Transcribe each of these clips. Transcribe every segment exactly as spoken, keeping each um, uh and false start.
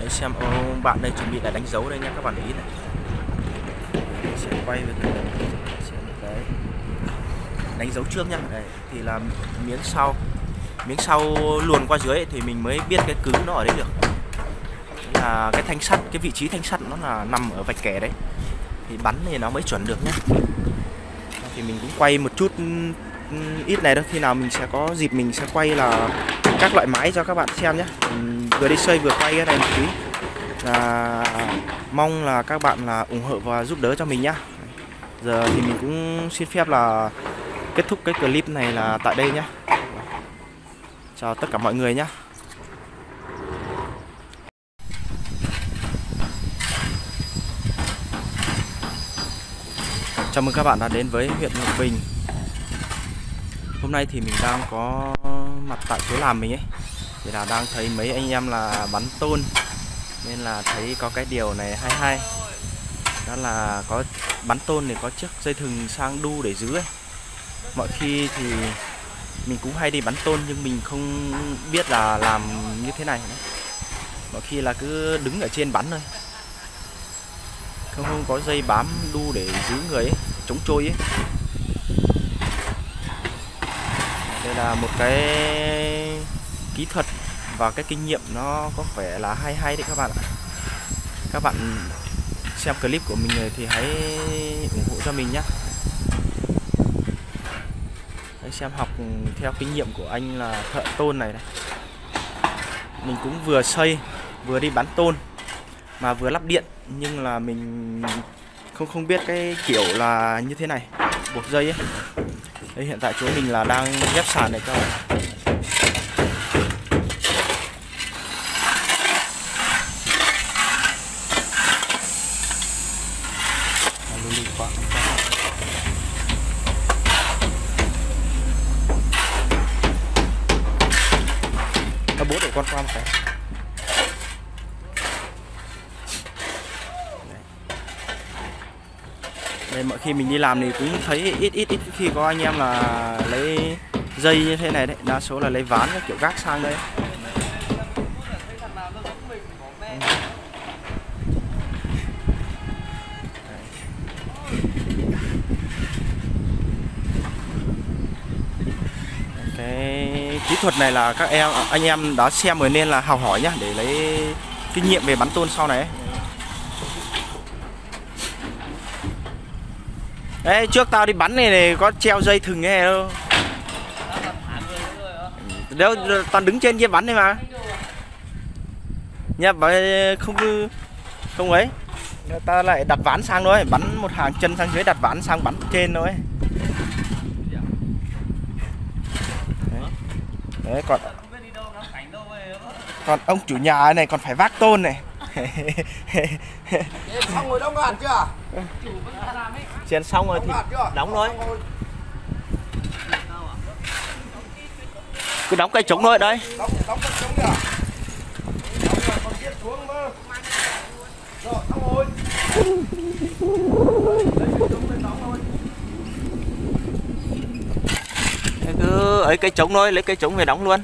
Đấy, xem ông bạn đây chuẩn bị là đánh dấu đây nha các bạn ý này. Mình sẽ quay về cái, xem cái đánh dấu trước nha. Đấy, thì là miếng sau miếng sau luồn qua dưới thì mình mới biết cái cứng nó ở đấy được. Là cái thanh sắt, cái vị trí thanh sắt nó là nằm ở vạch kẻ đấy, thì bắn thì nó mới chuẩn được nhé. Thì mình cũng quay một chút ít này đó, khi nào mình sẽ có dịp mình sẽ quay là các loại máy cho các bạn xem nhé. Mình vừa đi xây vừa quay cái này một tí, là mong là các bạn là ủng hộ và giúp đỡ cho mình nhá. Giờ thì mình cũng xin phép là kết thúc cái clip này là tại đây nhé. Chào tất cả mọi người nhé. Chào mừng các bạn đã đến với huyện Lộc Bình. Hôm nay thì mình đang có mặt tại chỗ làm mình ấy, thì là đang thấy mấy anh em là bắn tôn, nên là thấy có cái điều này hay hay, đó là có bắn tôn thì có chiếc dây thừng sang đu để giữ ấy. Mọi khi thì mình cũng hay đi bắn tôn nhưng mình không biết là làm như thế này nữa. Mọi khi là cứ đứng ở trên bắn thôi, không có dây bám đu để giữ người ấy, chống trôi ấy. Đây là một cái kỹ thuật và cái kinh nghiệm nó có vẻ là hay hay đấy các bạn ạ. Các bạn xem clip của mình thì hãy ủng hộ cho mình nhé. Hãy xem học theo kinh nghiệm của anh là thợ tôn này, này. Mình cũng vừa xây, vừa đi bắn tôn mà vừa lắp điện, nhưng là mình không không biết cái kiểu là như thế này, buộc dây ấy. Đây, hiện tại chỗ mình là đang ghép sàn này các bạn. Nó bố để con qua một cái. Đây, mọi khi mình đi làm thì cũng thấy ít ít ít khi có anh em là lấy dây như thế này đấy, đa số là lấy ván các kiểu gác sang đây. Cái kỹ thuật này là các em anh em đã xem rồi nên là học hỏi nhá, để lấy kinh nghiệm về bắn tôn sau này ấy. Đấy, trước tao đi bắn này, này có treo dây thừng hay đâu. Nếu tao đứng trên kia bắn này mà. Nha, không không ấy. Ta lại đặt ván sang thôi, bắn một hàng chân sang dưới, đặt ván sang bắn trên thôi. Đấy. Đấy, còn còn ông chủ nhà này còn phải vác tôn này. Xong rồi đóng hẳn chưa? Chủ vẫn làm ấy. Chén xong rồi thì đóng thôi. Cứ đóng cây trống thôi đấy. Đóng đóng cây trống kìa. Đóng rồi con viết xuống mà. Rồi, xong rồi. Cứ ấy cây trống thôi, lấy cây trống về đóng luôn.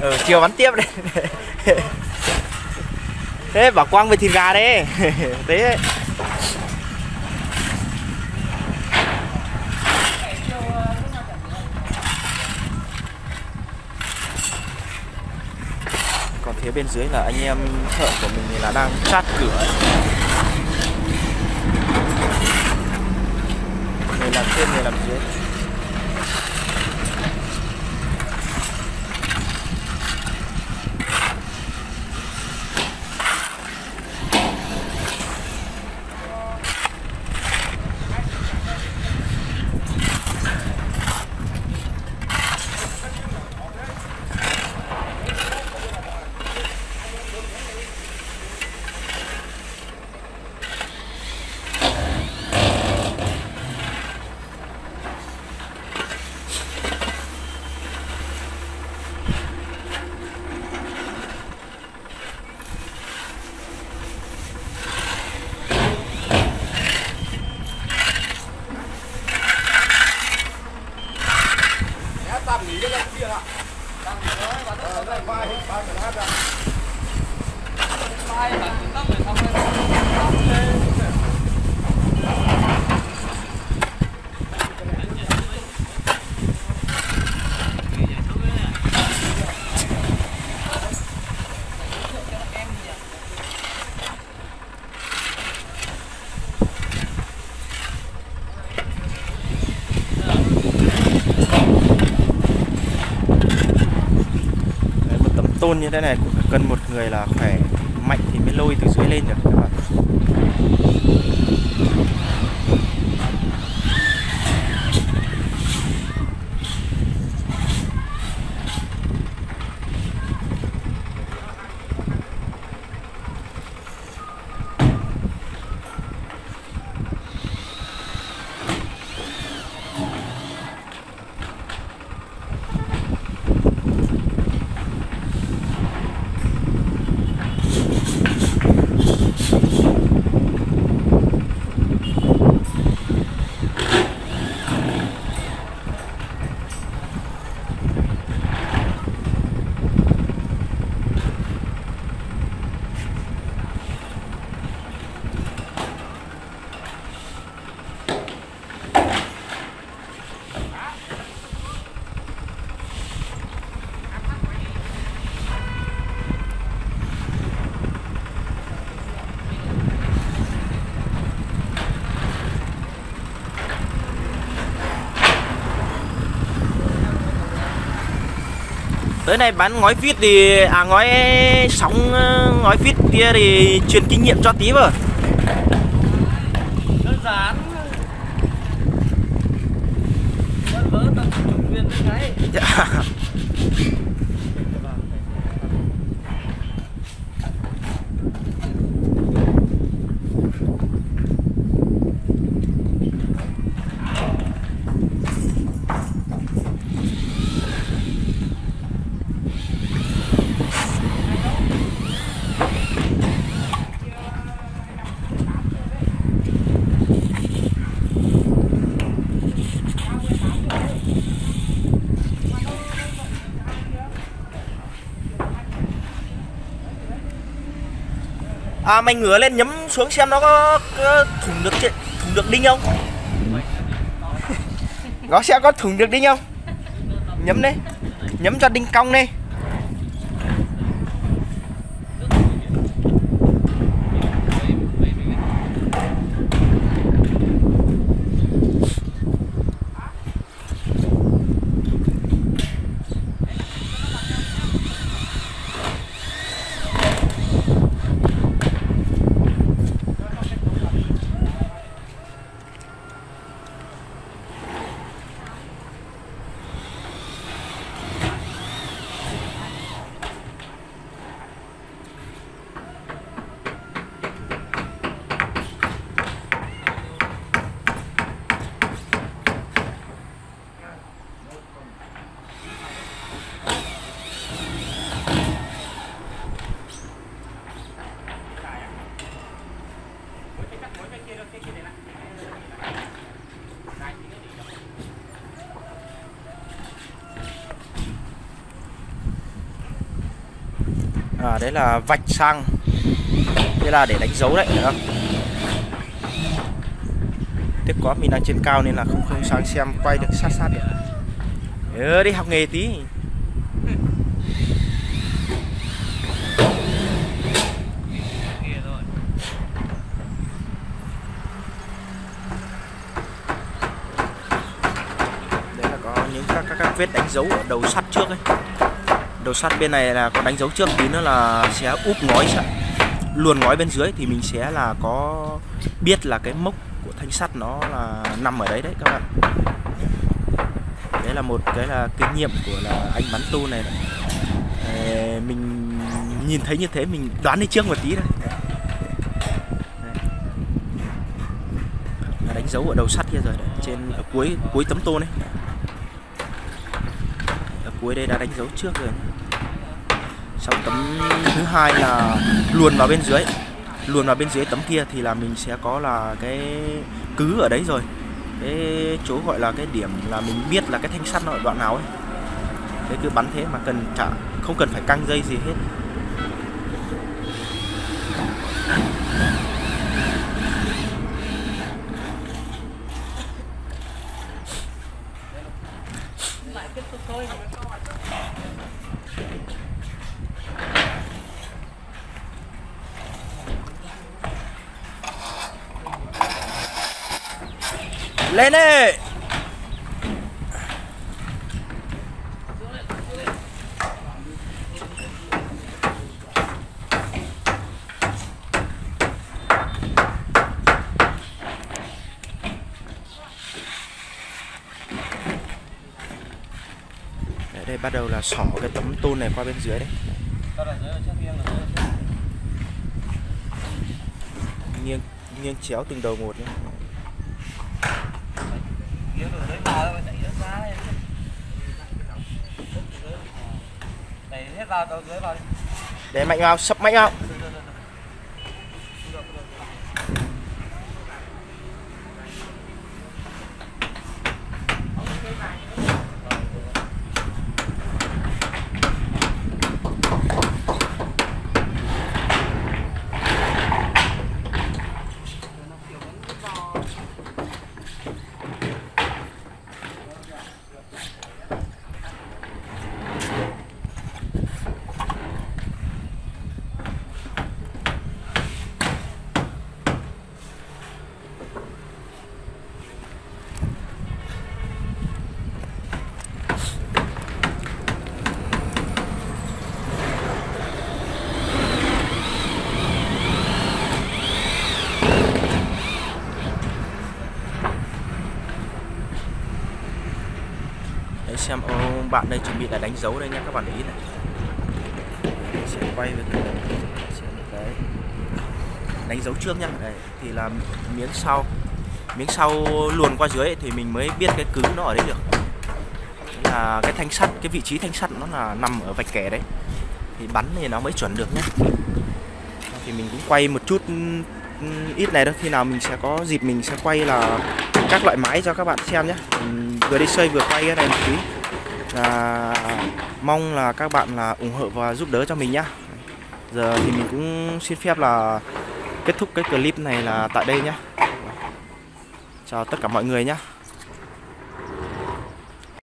Ừ, chiều bắn tiếp đấy. Thế bảo Quang về thịt gà đấy. Thế Còn phía bên dưới là anh em thợ của mình thì là đang chát cửa. Người làm trên, người làm dưới. Tôn như thế này cũng phải cần một người là khỏe mạnh thì mới lôi từ dưới lên được các bạn. Tới này bán ngói vít thì à ngói sóng ngói vít kia thì truyền kinh nghiệm cho tí vào. Đơn giản. Đơn vỡ tầm chục viên đấy đấy. Dạ. À, mày ngửa lên nhấm xuống xem nó có, có thủng được thủng được đinh không? Nó xem có thủng được đinh không? Nhấm đấy, nhấm cho đinh cong đi. À, đấy là vạch xăng, thế là để đánh dấu đấy, không? Tiếp quá mình đang trên cao nên là không không sáng xem quay được sát sát được. Đi học nghề tí. vết đánh dấu ở đầu sắt trước ấy. Đầu sắt bên này là có đánh dấu trước, tí nữa là sẽ úp ngói sẵn, luồn ngói bên dưới thì mình sẽ là có biết là cái mốc của thanh sắt nó là nằm ở đấy đấy các bạn. Đấy là một cái là kinh nghiệm của là anh bắn tu này. Đấy, mình nhìn thấy như thế mình đoán đi trước một tí thôi. Đánh dấu ở đầu sắt kia rồi đấy. Trên ở cuối cuối tấm tôn ấy. Ở cuối đây đã đánh dấu trước rồi. Xong tấm thứ hai là luồn vào bên dưới. Luồn vào bên dưới tấm kia thì là mình sẽ có là cái cứ ở đấy rồi. Cái chỗ gọi là cái điểm là mình biết là cái thanh sắt nó ở đoạn nào ấy. Thế cứ bắn thế mà cần chả không cần phải căng dây gì hết. Lên đi. Đấy, đây bắt đầu là xỏ cái tấm tôn này qua bên dưới đấy. Nghiêng nghiêng chéo từng đầu một nhé. Để mạnh vào, sập mạnh vào. Xem ông bạn đây chuẩn bị là đánh dấu đây nha các bạn, để ý này. Mình sẽ quay về cái đấy. Đánh dấu trước nha. Đây thì là miếng sau. Miếng sau luồn qua dưới thì mình mới biết cái cứng nó ở đấy được. Thế là cái thanh sắt, cái vị trí thanh sắt nó là nằm ở vạch kẻ đấy. Thì bắn thì nó mới chuẩn được nhé. Thì mình cũng quay một chút ít này đó, khi nào mình sẽ có dịp mình sẽ quay là các loại máy cho các bạn xem nhé. Vừa đi xây vừa quay cái này một tí. Là mong là các bạn là ủng hộ và giúp đỡ cho mình nhá. Giờ thì mình cũng xin phép là kết thúc cái clip này là tại đây nhá. Chào tất cả mọi người nhá.